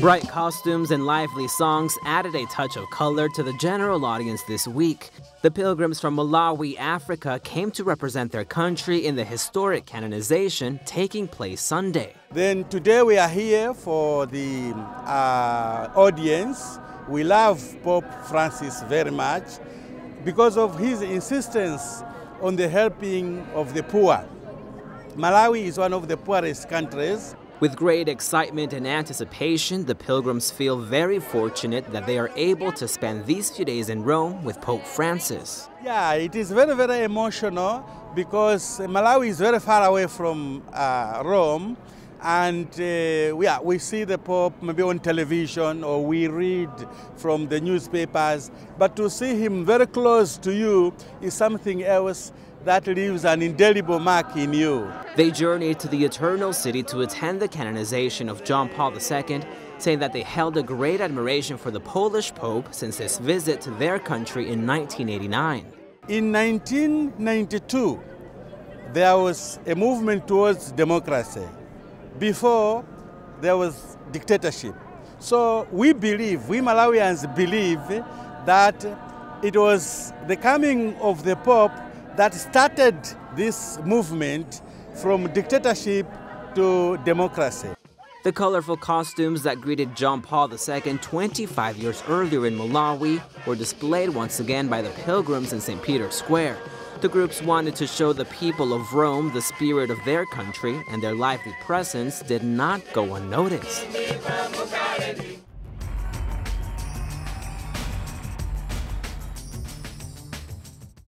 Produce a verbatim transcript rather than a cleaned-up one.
Bright costumes and lively songs added a touch of color to the general audience this week. The pilgrims from Malawi, Africa, came to represent their country in the historic canonization taking place Sunday. Then today we are here for the uh, audience. We love Pope Francis very much because of his insistence on the helping of the poor. Malawi is one of the poorest countries. With great excitement and anticipation, the pilgrims feel very fortunate that they are able to spend these few days in Rome with Pope Francis. Yeah, it is very, very emotional because Malawi is very far away from uh, Rome, and uh, yeah, we see the Pope maybe on television or we read from the newspapers, but to see him very close to you is something else that leaves an indelible mark in you. They journeyed to the Eternal City to attend the canonization of John Paul the Second, saying that they held a great admiration for the Polish Pope since his visit to their country in nineteen eighty-nine. In nineteen ninety-two, there was a movement towards democracy. Before, there was dictatorship. So we believe, we Malawians believe, that it was the coming of the Pope that started this movement from dictatorship to democracy. The colorful costumes that greeted John Paul the Second twenty-five years earlier in Malawi were displayed once again by the pilgrims in Saint Peter's Square. The groups wanted to show the people of Rome the spirit of their country, and their lively presence did not go unnoticed.